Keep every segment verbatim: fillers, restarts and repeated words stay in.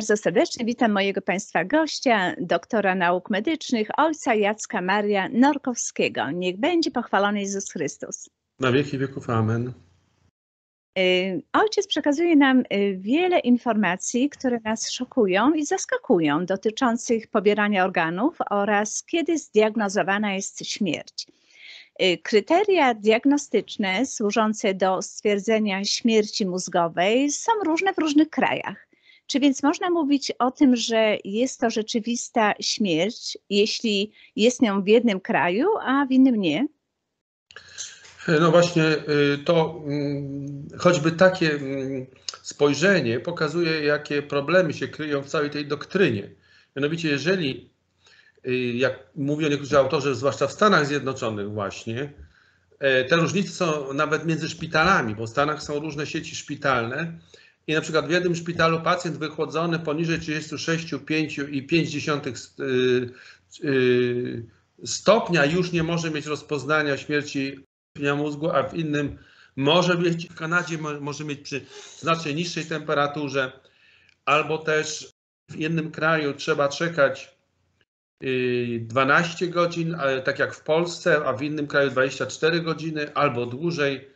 Bardzo serdecznie witam mojego Państwa gościa, doktora nauk medycznych, ojca Jacka Maria Norkowskiego. Niech będzie pochwalony Jezus Chrystus. Na wieki wieków. Amen. Ojciec przekazuje nam wiele informacji, które nas szokują i zaskakują, dotyczących pobierania organów oraz kiedy zdiagnozowana jest śmierć. Kryteria diagnostyczne służące do stwierdzenia śmierci mózgowej są różne w różnych krajach. Czy więc można mówić o tym, że jest to rzeczywista śmierć, jeśli jest nią w jednym kraju, a w innym nie? No właśnie, to choćby takie spojrzenie pokazuje, jakie problemy się kryją w całej tej doktrynie. Mianowicie, jeżeli, jak mówią niektórzy autorzy, zwłaszcza w Stanach Zjednoczonych właśnie, te różnice są nawet między szpitalami, bo w Stanach są różne sieci szpitalne i na przykład w jednym szpitalu pacjent wychłodzony poniżej trzydziestu sześciu przecinek pięć stopnia już nie może mieć rozpoznania śmierci mózgu, a w innym może mieć, w Kanadzie może mieć przy znacznie niższej temperaturze, albo też w jednym kraju trzeba czekać dwanaście godzin, tak jak w Polsce, a w innym kraju dwadzieścia cztery godziny albo dłużej,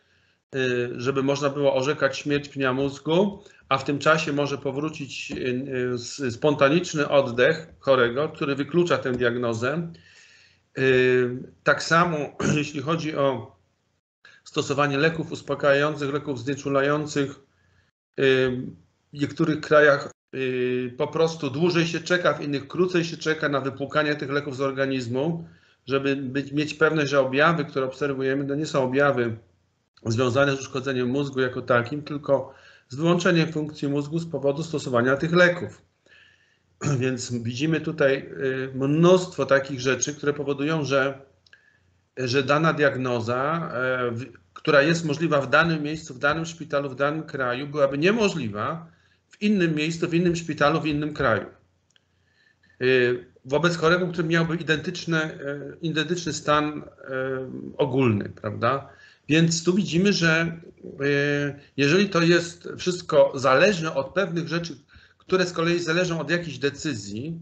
żeby można było orzekać śmierć pnia mózgu, a w tym czasie może powrócić spontaniczny oddech chorego, który wyklucza tę diagnozę. Tak samo jeśli chodzi o stosowanie leków uspokajających, leków znieczulających. W niektórych krajach po prostu dłużej się czeka, w innych krócej się czeka na wypłukanie tych leków z organizmu, żeby być, mieć pewność, że objawy, które obserwujemy, to nie są objawy związane z uszkodzeniem mózgu jako takim, tylko z wyłączeniem funkcji mózgu z powodu stosowania tych leków. Więc widzimy tutaj mnóstwo takich rzeczy, które powodują, że że dana diagnoza, która jest możliwa w danym miejscu, w danym szpitalu, w danym kraju, byłaby niemożliwa w innym miejscu, w innym szpitalu, w innym kraju. Wobec chorego, który miałby identyczny, identyczny stan ogólny, prawda? Więc tu widzimy, że jeżeli to jest wszystko zależne od pewnych rzeczy, które z kolei zależą od jakichś decyzji,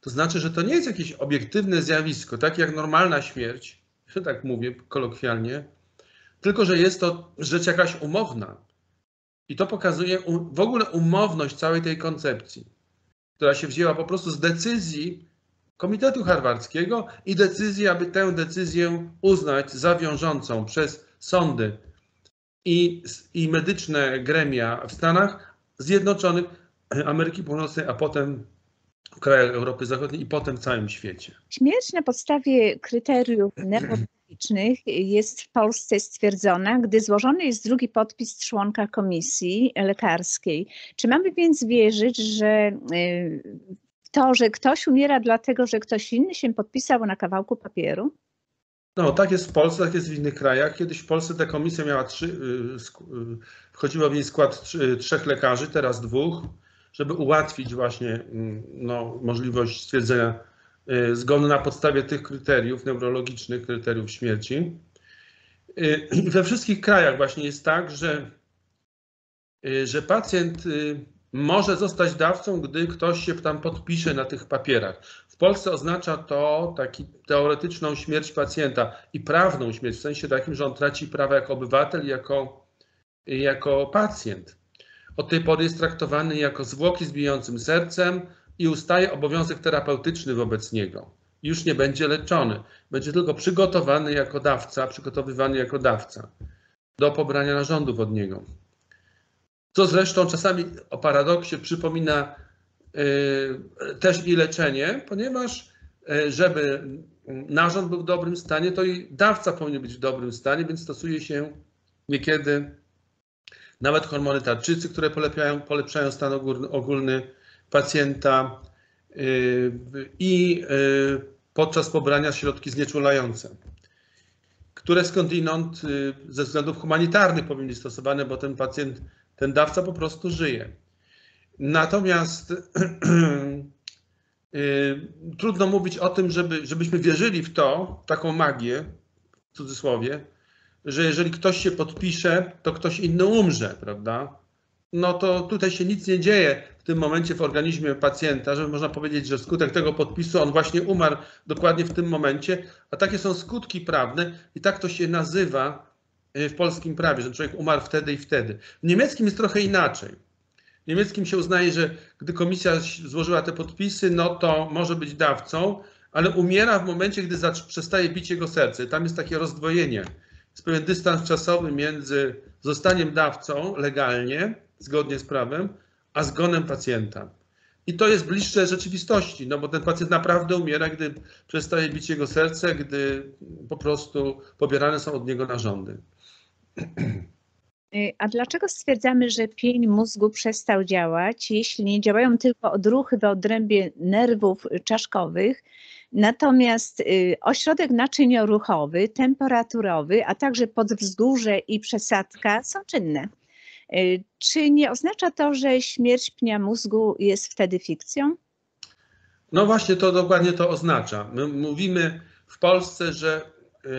to znaczy, że to nie jest jakieś obiektywne zjawisko, tak jak normalna śmierć, że tak mówię kolokwialnie, tylko że jest to rzecz jakaś umowna. I to pokazuje w ogóle umowność całej tej koncepcji, która się wzięła po prostu z decyzji Komitetu Harwardzkiego i decyzji, aby tę decyzję uznać za wiążącą przez sądy i, i medyczne gremia w Stanach Zjednoczonych, Ameryki Północnej, a potem w krajach Europy Zachodniej i potem w całym świecie. Śmierć na podstawie kryteriów neurologicznych jest w Polsce stwierdzona, gdy złożony jest drugi podpis członka komisji lekarskiej. Czy mamy więc wierzyć, że to, że ktoś umiera dlatego, że ktoś inny się podpisał na kawałku papieru? No, tak jest w Polsce, tak jest w innych krajach. Kiedyś w Polsce ta komisja miała trzy, wchodziła w jej skład trzy, trzech lekarzy, teraz dwóch, żeby ułatwić właśnie no, możliwość stwierdzenia zgonu na podstawie tych kryteriów neurologicznych, kryteriów śmierci. I we wszystkich krajach właśnie jest tak, że, że pacjent może zostać dawcą, gdy ktoś się tam podpisze na tych papierach. W Polsce oznacza to taki teoretyczną śmierć pacjenta i prawną śmierć, w sensie takim, że on traci prawa jako obywatel, jako, jako pacjent. Od tej pory jest traktowany jako zwłoki z bijącym sercem i ustaje obowiązek terapeutyczny wobec niego. Już nie będzie leczony. Będzie tylko przygotowany jako dawca, przygotowywany jako dawca do pobrania narządów od niego. Co zresztą czasami o paradoksie przypomina yy, też i leczenie, ponieważ yy, żeby narząd był w dobrym stanie, to i dawca powinien być w dobrym stanie, więc stosuje się niekiedy nawet hormony tarczycy, które polepiają, polepszają stan ogólny pacjenta i podczas pobrania środki znieczulające, które skądinąd ze względów humanitarnych powinny być stosowane, bo ten pacjent, ten dawca po prostu żyje. Natomiast trudno mówić o tym, żeby, żebyśmy wierzyli w to, taką magię, w cudzysłowie, że jeżeli ktoś się podpisze, to ktoś inny umrze, prawda? no to tutaj się nic nie dzieje w tym momencie w organizmie pacjenta, żeby można powiedzieć, że wskutek tego podpisu on właśnie umarł dokładnie w tym momencie, a takie są skutki prawne i tak to się nazywa w polskim prawie, że człowiek umarł wtedy i wtedy. W niemieckim jest trochę inaczej. W niemieckim się uznaje, że gdy komisja złożyła te podpisy, no to może być dawcą, ale umiera w momencie, gdy przestaje bić jego serce. Tam jest takie rozdwojenie. Jest pewien dystans czasowy między zostaniem dawcą legalnie, zgodnie z prawem, a zgonem pacjenta. I to jest bliższe rzeczywistości, no bo ten pacjent naprawdę umiera, gdy przestaje bić jego serce, gdy po prostu pobierane są od niego narządy. A dlaczego stwierdzamy, że pień mózgu przestał działać, jeśli nie działają tylko odruchy w odrębie nerwów czaszkowych, natomiast ośrodek naczynioruchowy, temperaturowy, a także podwzgórze i przesadka są czynne? Czy nie oznacza to, że śmierć pnia mózgu jest wtedy fikcją? No właśnie, to dokładnie to oznacza. My mówimy w Polsce, że yy,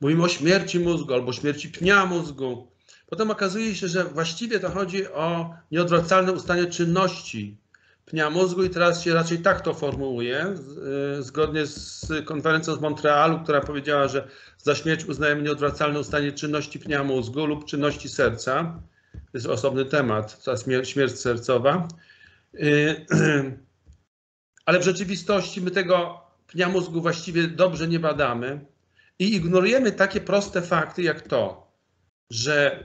mówimy o śmierci mózgu albo śmierci pnia mózgu. Potem okazuje się, że właściwie to chodzi o nieodwracalne ustanie czynności pnia mózgu i teraz się raczej tak to formułuje, zgodnie z konferencją z Montrealu, która powiedziała, że za śmierć uznajemy nieodwracalne ustanie czynności pnia mózgu lub czynności serca. To jest osobny temat, ta śmierć sercowa. Ale w rzeczywistości my tego pnia mózgu właściwie dobrze nie badamy i ignorujemy takie proste fakty jak to, że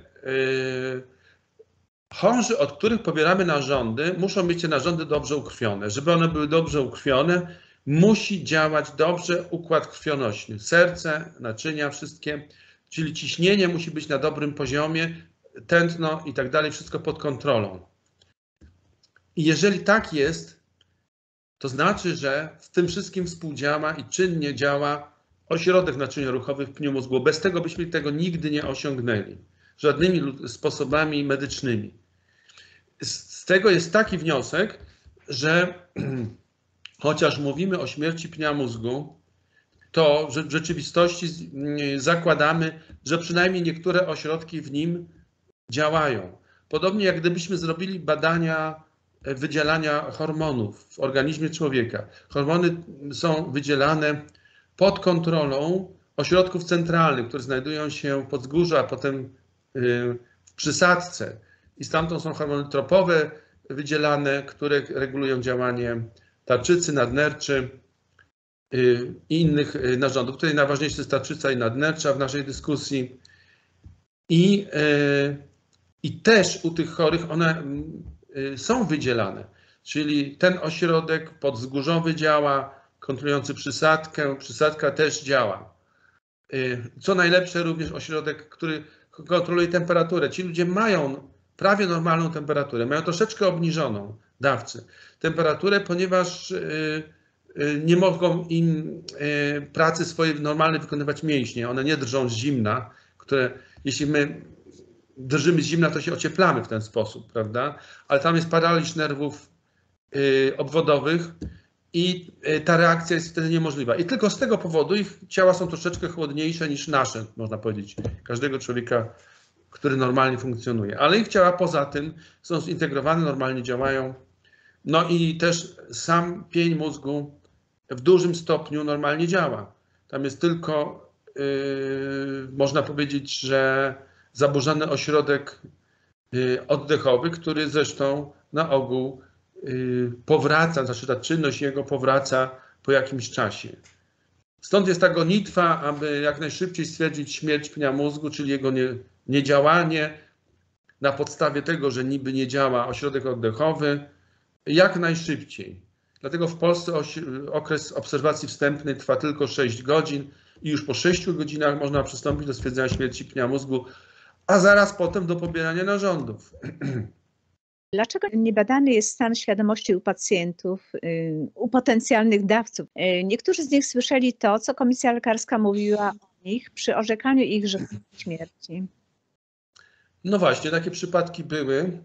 chąży, od których pobieramy narządy, muszą mieć te narządy dobrze ukrwione. Żeby one były dobrze ukrwione, musi działać dobrze układ krwionośny. Serce, naczynia wszystkie, czyli ciśnienie musi być na dobrym poziomie, tętno i tak dalej, wszystko pod kontrolą. I jeżeli tak jest, to znaczy, że w tym wszystkim współdziała i czynnie działa ośrodek naczynioruchowy w pniu mózgu. Bez tego byśmy tego nigdy nie osiągnęli. Żadnymi sposobami medycznymi. Z tego jest taki wniosek, że chociaż mówimy o śmierci pnia mózgu, to w rzeczywistości zakładamy, że przynajmniej niektóre ośrodki w nim działają. Podobnie jak gdybyśmy zrobili badania wydzielania hormonów w organizmie człowieka. Hormony są wydzielane pod kontrolą ośrodków centralnych, które znajdują się w podwzgórzu, a potem w przysadce i stamtąd są hormony tropowe wydzielane, które regulują działanie tarczycy, nadnerczy i innych narządów. Tutaj najważniejsze jest tarczyca i nadnercza w naszej dyskusji. I, i też u tych chorych one są wydzielane, czyli ten ośrodek podwzgórzowy działa, kontrolujący przysadkę, przysadka też działa. Co najlepsze również ośrodek, który kontroluje temperaturę. Ci ludzie mają prawie normalną temperaturę, mają troszeczkę obniżoną dawcy temperaturę, ponieważ nie mogą im pracy swojej normalnej wykonywać mięśnie. One nie drżą z zimna, które jeśli my drżymy z zimna, to się ocieplamy w ten sposób, prawda? Ale tam jest paraliż nerwów obwodowych i ta reakcja jest wtedy niemożliwa. I tylko z tego powodu ich ciała są troszeczkę chłodniejsze niż nasze, można powiedzieć, każdego człowieka, który normalnie funkcjonuje. Ale ich ciała poza tym są zintegrowane, normalnie działają. No i też sam pień mózgu w dużym stopniu normalnie działa. Tam jest tylko, yy, można powiedzieć, że zaburzony ośrodek yy, oddechowy, który zresztą na ogół powraca, znaczy ta czynność jego powraca po jakimś czasie. Stąd jest ta gonitwa, aby jak najszybciej stwierdzić śmierć pnia mózgu, czyli jego nie, niedziałanie na podstawie tego, że niby nie działa ośrodek oddechowy, jak najszybciej. Dlatego w Polsce okres obserwacji wstępnej trwa tylko sześć godzin i już po sześciu godzinach można przystąpić do stwierdzenia śmierci pnia mózgu, a zaraz potem do pobierania narządów. Dlaczego niebadany jest stan świadomości u pacjentów, u potencjalnych dawców? Niektórzy z nich słyszeli to, co komisja lekarska mówiła o nich przy orzekaniu ich śmierci. No właśnie, takie przypadki były.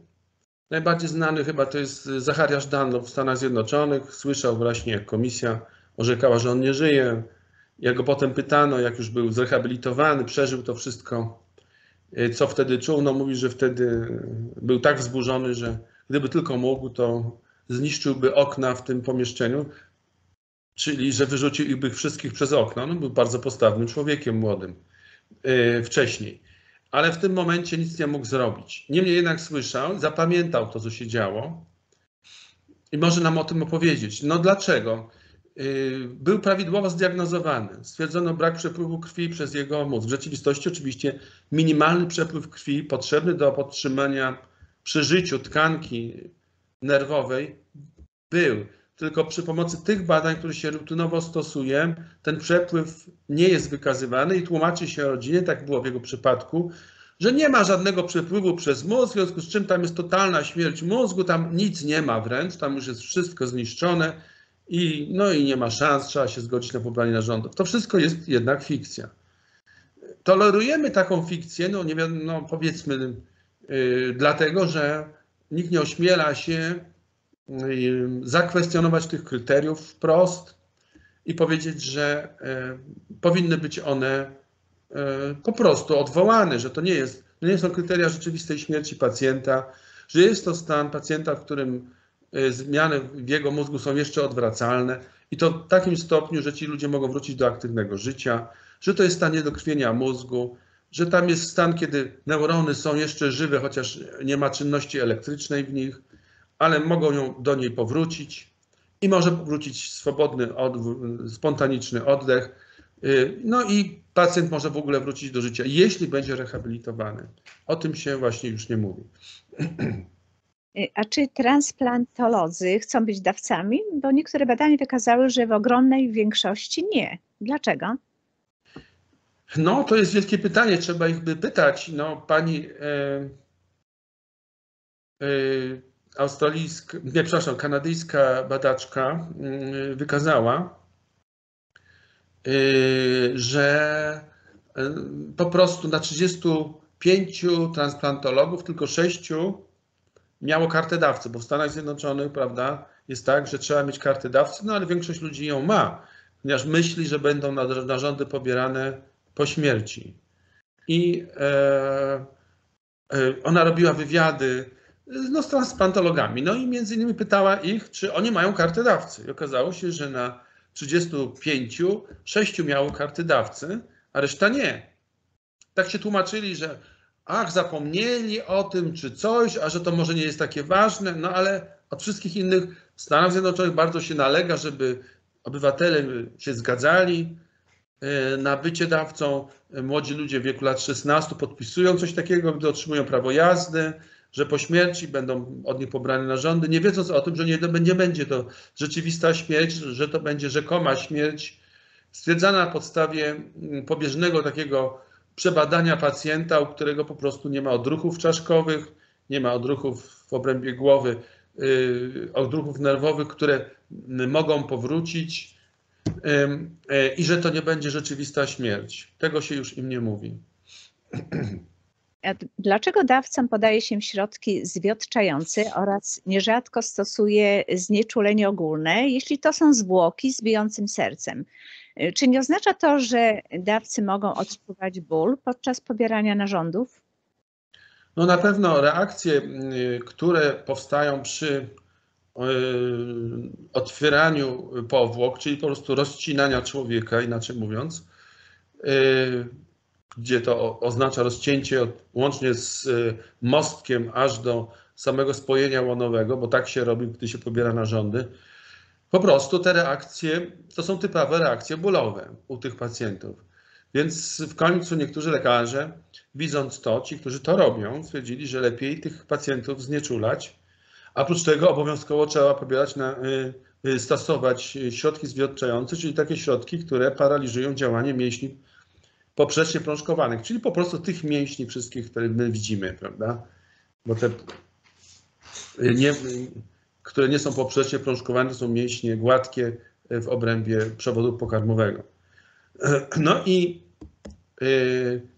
Najbardziej znany chyba to jest Zachariasz Danów w Stanach Zjednoczonych. Słyszał właśnie, jak komisja orzekała, że on nie żyje. Jak go potem pytano, jak już był zrehabilitowany, przeżył to wszystko. co wtedy czuł. No mówi, że wtedy był tak wzburzony, że gdyby tylko mógł, to zniszczyłby okna w tym pomieszczeniu, czyli że wyrzuciłby ich wszystkich przez okno. No, był bardzo postawnym człowiekiem młodym yy, wcześniej, ale w tym momencie nic nie mógł zrobić. Niemniej jednak słyszał, zapamiętał to, co się działo i może nam o tym opowiedzieć. No dlaczego? Yy, był prawidłowo zdiagnozowany. Stwierdzono brak przepływu krwi przez jego mózg. W rzeczywistości oczywiście minimalny przepływ krwi potrzebny do podtrzymania przy życiu tkanki nerwowej był. Tylko przy pomocy tych badań, które się rutynowo stosuje, ten przepływ nie jest wykazywany i tłumaczy się rodzinie, tak było w jego przypadku, że nie ma żadnego przepływu przez mózg, w związku z czym tam jest totalna śmierć mózgu, tam nic nie ma wręcz, tam już jest wszystko zniszczone i no i nie ma szans, trzeba się zgodzić na pobranie narządów. To wszystko jest jednak fikcja. Tolerujemy taką fikcję, no, nie wiem, no powiedzmy, yy, dlatego, że nikt nie ośmiela się zakwestionować tych kryteriów wprost i powiedzieć, że powinny być one po prostu odwołane, że to nie jest, nie są kryteria rzeczywistej śmierci pacjenta, że jest to stan pacjenta, w którym zmiany w jego mózgu są jeszcze odwracalne i to w takim stopniu, że ci ludzie mogą wrócić do aktywnego życia, że to jest stan niedokrwienia mózgu, że tam jest stan, kiedy neurony są jeszcze żywe, chociaż nie ma czynności elektrycznej w nich, ale mogą ją, do niej powrócić i może powrócić swobodny, spontaniczny oddech. No i pacjent może w ogóle wrócić do życia, jeśli będzie rehabilitowany. O tym się właśnie już nie mówi. A czy transplantolodzy chcą być dawcami? Bo niektóre badania wykazały, że w ogromnej większości nie. Dlaczego? No to jest wielkie pytanie, trzeba ich by pytać. No pani... Yy, yy, Australijska, nie, przepraszam, kanadyjska badaczka wykazała, że po prostu na trzydziestu pięciu transplantologów tylko sześciu miało kartę dawcy, bo w Stanach Zjednoczonych, prawda, jest tak, że trzeba mieć kartę dawcy, no ale większość ludzi ją ma, ponieważ myśli, że będą narządy pobierane po śmierci. I ona robiła wywiady No, z transplantologami. No i między innymi pytała ich, czy oni mają kartę dawcy. I okazało się, że na trzydziestu pięciu, sześciu miało karty dawcy, a reszta nie. Tak się tłumaczyli, że ach, zapomnieli o tym, czy coś, a że to może nie jest takie ważne, no ale od wszystkich innych w Stanach Zjednoczonych bardzo się nalega, żeby obywatele się zgadzali na bycie dawcą. Młodzi ludzie w wieku lat szesnastu podpisują coś takiego, gdy otrzymują prawo jazdy, że po śmierci będą od nich pobrane narządy, nie wiedząc o tym, że nie, nie będzie to rzeczywista śmierć, że to będzie rzekoma śmierć stwierdzana na podstawie pobieżnego takiego przebadania pacjenta, u którego po prostu nie ma odruchów czaszkowych, nie ma odruchów w obrębie głowy, yy, odruchów nerwowych, które mogą powrócić yy, yy, i że to nie będzie rzeczywista śmierć. Tego się już im nie mówi. Dlaczego dawcom podaje się środki zwiotczające oraz nierzadko stosuje znieczulenie ogólne, jeśli to są zwłoki z bijącym sercem? Czy nie oznacza to, że dawcy mogą odczuwać ból podczas pobierania narządów? No na pewno reakcje, które powstają przy otwieraniu powłok, czyli po prostu rozcinania człowieka, inaczej mówiąc, gdzie to oznacza rozcięcie łącznie z mostkiem aż do samego spojenia łonowego, bo tak się robi, gdy się pobiera narządy. Po prostu te reakcje, to są typowe reakcje bólowe u tych pacjentów. Więc w końcu niektórzy lekarze, widząc to, ci, którzy to robią, stwierdzili, że lepiej tych pacjentów znieczulać, a oprócz tego obowiązkowo trzeba pobierać na, stosować środki zwiotczające, czyli takie środki, które paraliżują działanie mięśni poprzecznie prążkowanych, czyli po prostu tych mięśni wszystkich, które my widzimy, prawda? Bo te, nie, które nie są poprzecznie prążkowane, to są mięśnie gładkie w obrębie przewodu pokarmowego. No i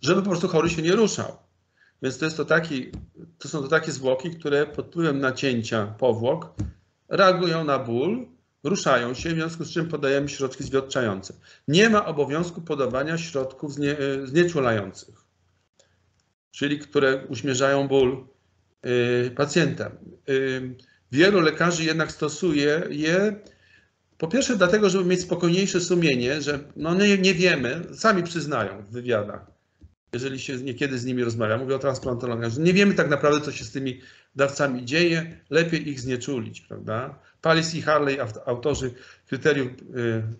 żeby po prostu chory się nie ruszał. Więc to, jest to, taki, to są to takie zwłoki, które pod wpływem nacięcia powłok reagują na ból, ruszają się, w związku z czym podajemy środki zwiotczające. Nie ma obowiązku podawania środków znie, znieczulających. czyli które uśmierzają ból y, pacjenta. Y, wielu lekarzy jednak stosuje je, po pierwsze dlatego, żeby mieć spokojniejsze sumienie, że no nie, nie wiemy, sami przyznają w wywiadach, jeżeli się niekiedy z nimi rozmawia, mówię o transplantologach, że nie wiemy tak naprawdę, co się z tymi dawcami dzieje, lepiej ich znieczulić, prawda? Pallis i Harley, autorzy kryteriów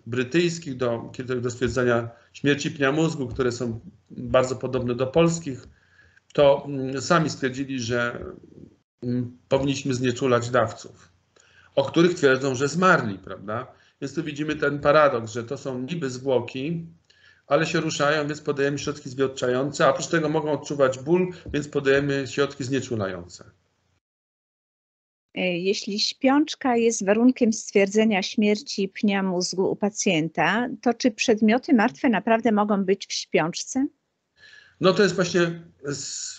brytyjskich do, do stwierdzenia śmierci pnia mózgu, które są bardzo podobne do polskich, to sami stwierdzili, że powinniśmy znieczulać dawców, o których twierdzą, że zmarli, prawda? Więc tu widzimy ten paradoks, że to są niby zwłoki, ale się ruszają, więc podajemy środki zwieotczające, a oprócz tego mogą odczuwać ból, więc podajemy środki znieczulające. Jeśli śpiączka jest warunkiem stwierdzenia śmierci pnia mózgu u pacjenta, to czy przedmioty martwe naprawdę mogą być w śpiączce? No to jest właśnie,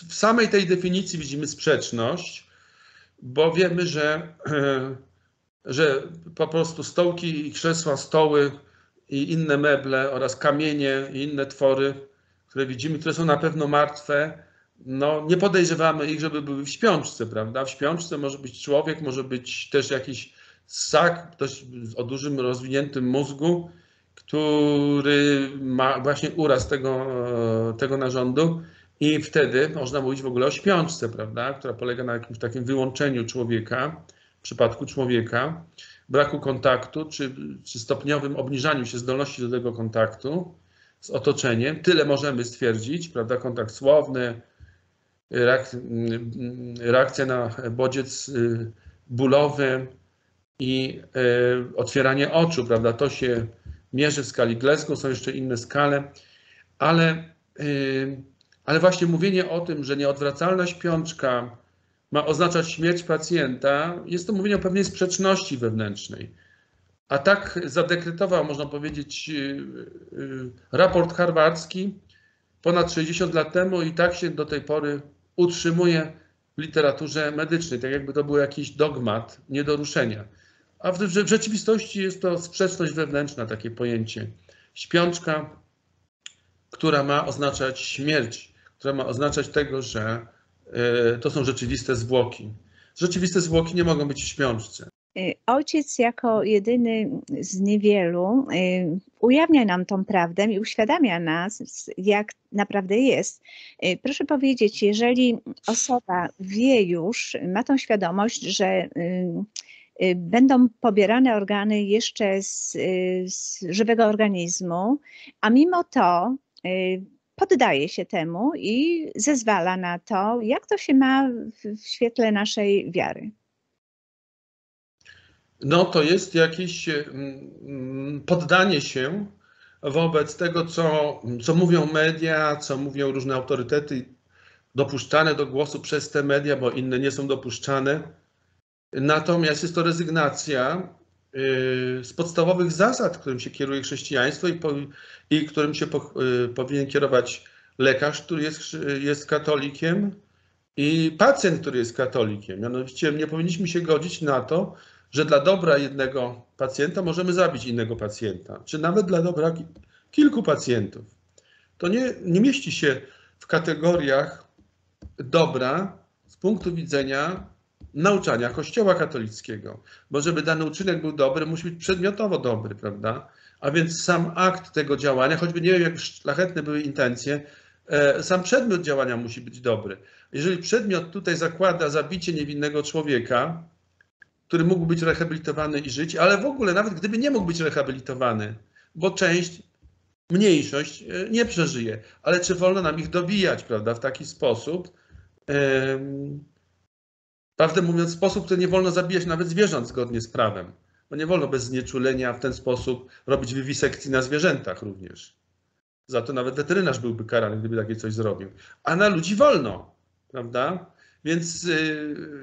w samej tej definicji widzimy sprzeczność, bo wiemy, że, że po prostu stołki i krzesła, stoły i inne meble oraz kamienie i inne twory, które widzimy, które są na pewno martwe, no nie podejrzewamy ich, żeby były w śpiączce, prawda? W śpiączce może być człowiek, może być też jakiś ssak, ktoś o dużym rozwiniętym mózgu, który ma właśnie uraz tego, tego narządu i wtedy można mówić w ogóle o śpiączce, prawda? Która polega na jakimś takim wyłączeniu człowieka, w przypadku człowieka, braku kontaktu czy, czy stopniowym obniżaniu się zdolności do tego kontaktu z otoczeniem. Tyle możemy stwierdzić, prawda? Kontakt słowny, reakcja na bodziec bólowy i otwieranie oczu, prawda? To się mierzy w skali Glasgow, są jeszcze inne skale, ale, ale właśnie mówienie o tym, że nieodwracalna śpiączka ma oznaczać śmierć pacjenta, jest to mówienie o pewnej sprzeczności wewnętrznej. A tak zadekretował, można powiedzieć, raport harwardzki ponad sześćdziesiąt lat temu i tak się do tej pory utrzymuje w literaturze medycznej, tak jakby to był jakiś dogmat nie do ruszenia. A w, w rzeczywistości jest to sprzeczność wewnętrzna, takie pojęcie. Śpiączka, która ma oznaczać śmierć, która ma oznaczać tego, że y, to są rzeczywiste zwłoki. Rzeczywiste zwłoki nie mogą być w śpiączce. Ojciec jako jedyny z niewielu y, ujawnia nam tą prawdę i uświadamia nas, jak naprawdę jest. Y, proszę powiedzieć, jeżeli osoba wie już, ma tą świadomość, że y, będą pobierane organy jeszcze z, z żywego organizmu, a mimo to poddaje się temu i zezwala na to, jak to się ma w świetle naszej wiary. No to jest jakieś poddanie się wobec tego, co, co mówią media, co mówią różne autorytety dopuszczane do głosu przez te media, bo inne nie są dopuszczane. Natomiast jest to rezygnacja z podstawowych zasad, którym się kieruje chrześcijaństwo i, po, i którym się po, powinien kierować lekarz, który jest, jest katolikiem i pacjent, który jest katolikiem. Mianowicie nie powinniśmy się godzić na to, że dla dobra jednego pacjenta możemy zabić innego pacjenta, czy nawet dla dobra kilku pacjentów. To nie, nie mieści się w kategoriach dobra z punktu widzenia nauczania Kościoła katolickiego, bo żeby dany uczynek był dobry, musi być przedmiotowo dobry, prawda? A więc sam akt tego działania, choćby nie wiem, jak szlachetne były intencje, sam przedmiot działania musi być dobry. Jeżeli przedmiot tutaj zakłada zabicie niewinnego człowieka, który mógł być rehabilitowany i żyć, ale w ogóle nawet gdyby nie mógł być rehabilitowany, bo część, mniejszość nie przeżyje, ale czy wolno nam ich dobijać, prawda, w taki sposób, prawdę mówiąc, w sposób, który nie wolno zabijać nawet zwierząt zgodnie z prawem, bo nie wolno bez znieczulenia w ten sposób robić wywisekcji na zwierzętach również. Za to nawet weterynarz byłby karany, gdyby takie coś zrobił. A na ludzi wolno, prawda? Więc yy,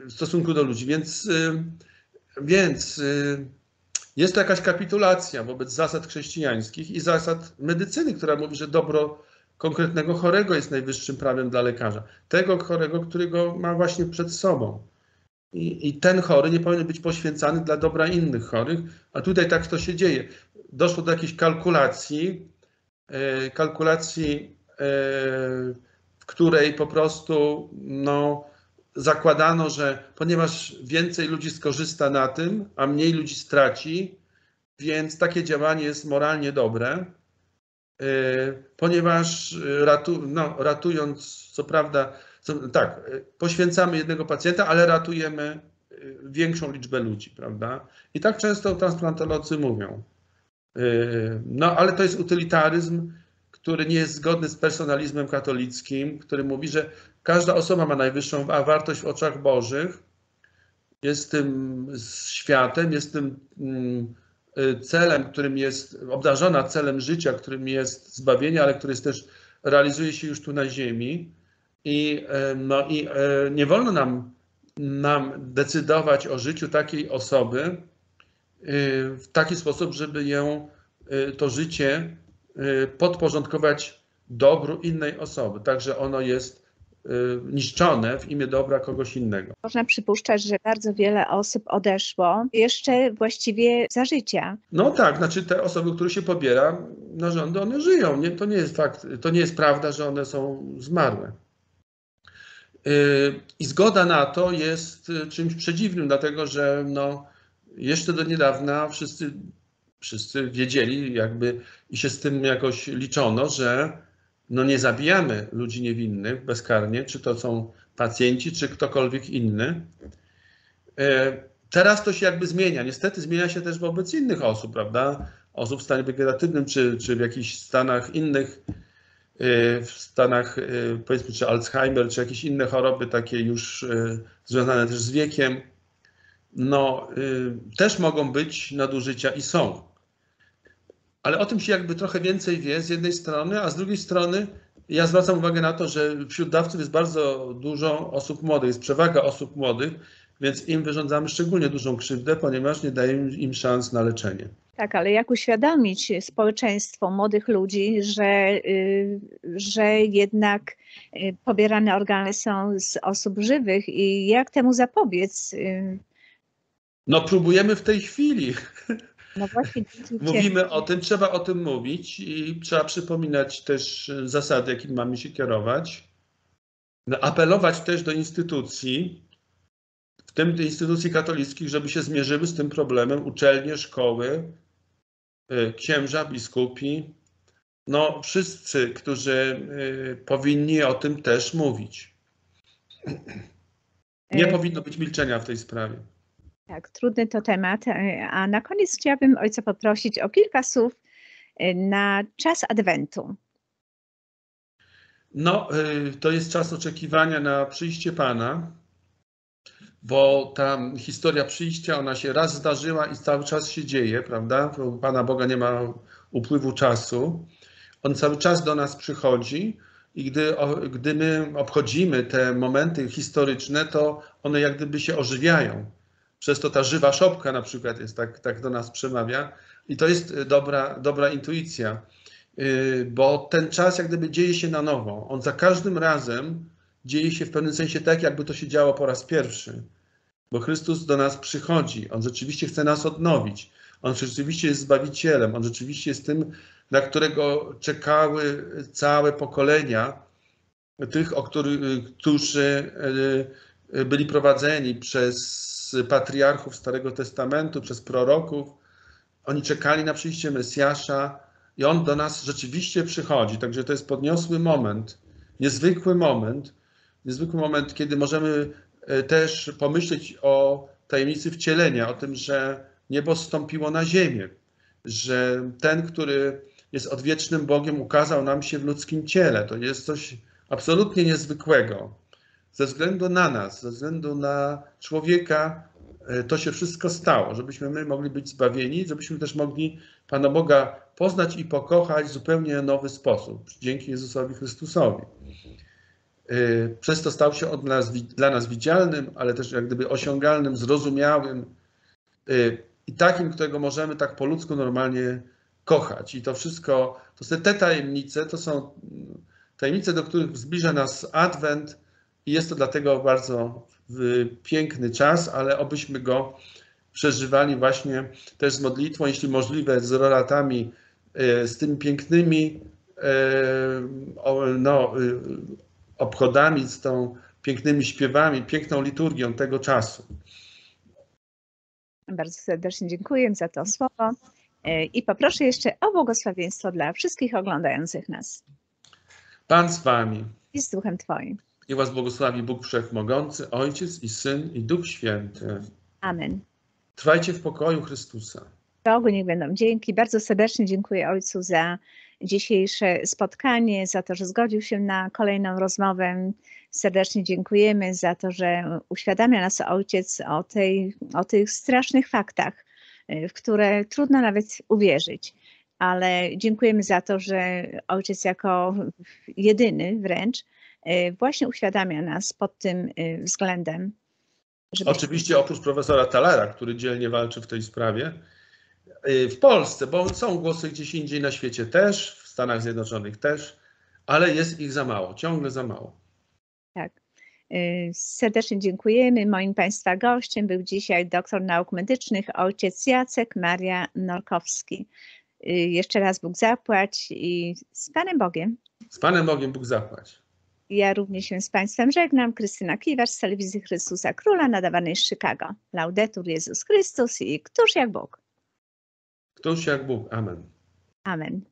w stosunku do ludzi. Więc, yy, więc yy, jest to jakaś kapitulacja wobec zasad chrześcijańskich i zasad medycyny, która mówi, że dobro konkretnego chorego jest najwyższym prawem dla lekarza. Tego chorego, którego ma właśnie przed sobą. I, I ten chory nie powinien być poświęcany dla dobra innych chorych, a tutaj tak to się dzieje. Doszło do jakiejś kalkulacji, yy, kalkulacji, yy, w której po prostu no, zakładano, że ponieważ więcej ludzi skorzysta na tym, a mniej ludzi straci, więc takie działanie jest moralnie dobre, yy, ponieważ ratu, no, ratując, co prawda, co, tak, poświęcamy jednego pacjenta, ale ratujemy większą liczbę ludzi, prawda? I tak często transplantolodzy mówią. Yy, no, ale to jest utylitaryzm, który nie jest zgodny z personalizmem katolickim, który mówi, że każda osoba ma najwyższą wartość w oczach Bożych, jest tym światem, jest tym celem, którym jest obdarzona celem życia, którym jest zbawienie, ale który jest też, realizuje się już tu na ziemi. I, no, i nie wolno nam, nam decydować o życiu takiej osoby w taki sposób, żeby ją, to życie podporządkować dobru innej osoby, także ono jest niszczone w imię dobra kogoś innego. Można przypuszczać, że bardzo wiele osób odeszło jeszcze właściwie za życia. No tak, znaczy te osoby, które się pobiera na rządy, one żyją. Nie, to nie jest fakt, to nie jest prawda, że one są zmarłe. I zgoda na to jest czymś przedziwnym, dlatego że no, jeszcze do niedawna wszyscy Wszyscy wiedzieli jakby i się z tym jakoś liczono, że no nie zabijamy ludzi niewinnych bezkarnie, czy to są pacjenci, czy ktokolwiek inny. Teraz to się jakby zmienia. Niestety zmienia się też wobec innych osób, prawda? Osób w stanie wegetatywnym, czy, czy w jakichś stanach innych, w stanach powiedzmy, czy Alzheimer, czy jakieś inne choroby takie już związane też z wiekiem. No, y, też mogą być nadużycia i są. Ale o tym się jakby trochę więcej wie z jednej strony, a z drugiej strony ja zwracam uwagę na to, że wśród dawców jest bardzo dużo osób młodych, jest przewaga osób młodych, więc im wyrządzamy szczególnie dużą krzywdę, ponieważ nie dajemy im szans na leczenie. Tak, ale jak uświadomić społeczeństwo młodych ludzi, że, y, że jednak y, pobierane organy są z osób żywych i jak temu zapobiec? Y, No próbujemy w tej chwili. No właśnie, mówimy o tym, trzeba o tym mówić i trzeba przypominać też zasady, jakimi mamy się kierować. No, apelować też do instytucji, w tym do instytucji katolickich, żeby się zmierzyły z tym problemem, uczelnie, szkoły, księża, biskupi. No wszyscy, którzy powinni o tym też mówić. Nie powinno być milczenia w tej sprawie. Tak, trudny to temat, a na koniec chciałabym ojca poprosić o kilka słów na czas Adwentu. No, to jest czas oczekiwania na przyjście Pana, bo ta historia przyjścia, ona się raz zdarzyła i cały czas się dzieje, prawda? Bo Pana Boga nie ma upływu czasu. On cały czas do nas przychodzi i gdy, gdy my obchodzimy te momenty historyczne, to one jak gdyby się ożywiają. Przez to ta żywa szopka na przykład jest, tak, tak do nas przemawia i to jest dobra, dobra intuicja, bo ten czas jak gdyby dzieje się na nowo. On za każdym razem dzieje się w pewnym sensie tak, jakby to się działo po raz pierwszy, bo Chrystus do nas przychodzi. On rzeczywiście chce nas odnowić. On rzeczywiście jest Zbawicielem. On rzeczywiście jest tym, na którego czekały całe pokolenia tych, o których, którzy byli prowadzeni przez patriarchów Starego Testamentu, przez proroków. Oni czekali na przyjście Mesjasza i on do nas rzeczywiście przychodzi. Także to jest podniosły moment, niezwykły moment, niezwykły moment, kiedy możemy też pomyśleć o tajemnicy wcielenia, o tym, że niebo zstąpiło na ziemię, że ten, który jest odwiecznym Bogiem, ukazał nam się w ludzkim ciele. To jest coś absolutnie niezwykłego. Ze względu na nas, ze względu na człowieka to się wszystko stało, żebyśmy my mogli być zbawieni, żebyśmy też mogli Pana Boga poznać i pokochać w zupełnie nowy sposób, dzięki Jezusowi Chrystusowi. Przez to stał się od nas, dla nas widzialnym, ale też jak gdyby osiągalnym, zrozumiałym i takim, którego możemy tak po ludzku normalnie kochać. I to wszystko, to są te tajemnice, to są tajemnice, do których zbliża nas Adwent. I jest to dlatego bardzo piękny czas, ale obyśmy go przeżywali właśnie też z modlitwą, jeśli możliwe, z roratami, z tymi pięknymi no, obchodami, z tą pięknymi śpiewami, piękną liturgią tego czasu. Bardzo serdecznie dziękuję za to słowo i poproszę jeszcze o błogosławieństwo dla wszystkich oglądających nas. Pan z wami. I z duchem twoim. I was błogosławi Bóg Wszechmogący, Ojciec i Syn i Duch Święty. Amen. Trwajcie w pokoju Chrystusa. Bogu niech będą dzięki. Bardzo serdecznie dziękuję Ojcu za dzisiejsze spotkanie, za to, że zgodził się na kolejną rozmowę. Serdecznie dziękujemy za to, że uświadamia nas Ojciec o, tej, o tych strasznych faktach, w które trudno nawet uwierzyć. Ale dziękujemy za to, że Ojciec jako jedyny wręcz właśnie uświadamia nas pod tym względem. Żeby... Oczywiście oprócz profesora Talera, który dzielnie walczy w tej sprawie, w Polsce, bo są głosy gdzieś indziej na świecie też, w Stanach Zjednoczonych też, ale jest ich za mało, ciągle za mało. Tak. Serdecznie dziękujemy. Moim Państwa gościem był dzisiaj doktor nauk medycznych, ojciec Jacek Maria Norkowski. Jeszcze raz Bóg zapłać i z Panem Bogiem. Z Panem Bogiem Bóg zapłać. Ja również się z Państwem żegnam. Krystyna Kiwasz z Telewizji Chrystusa Króla nadawanej z Chicago. Laudetur Jezus Chrystus i Któż jak Bóg? Któż jak Bóg. Amen. Amen.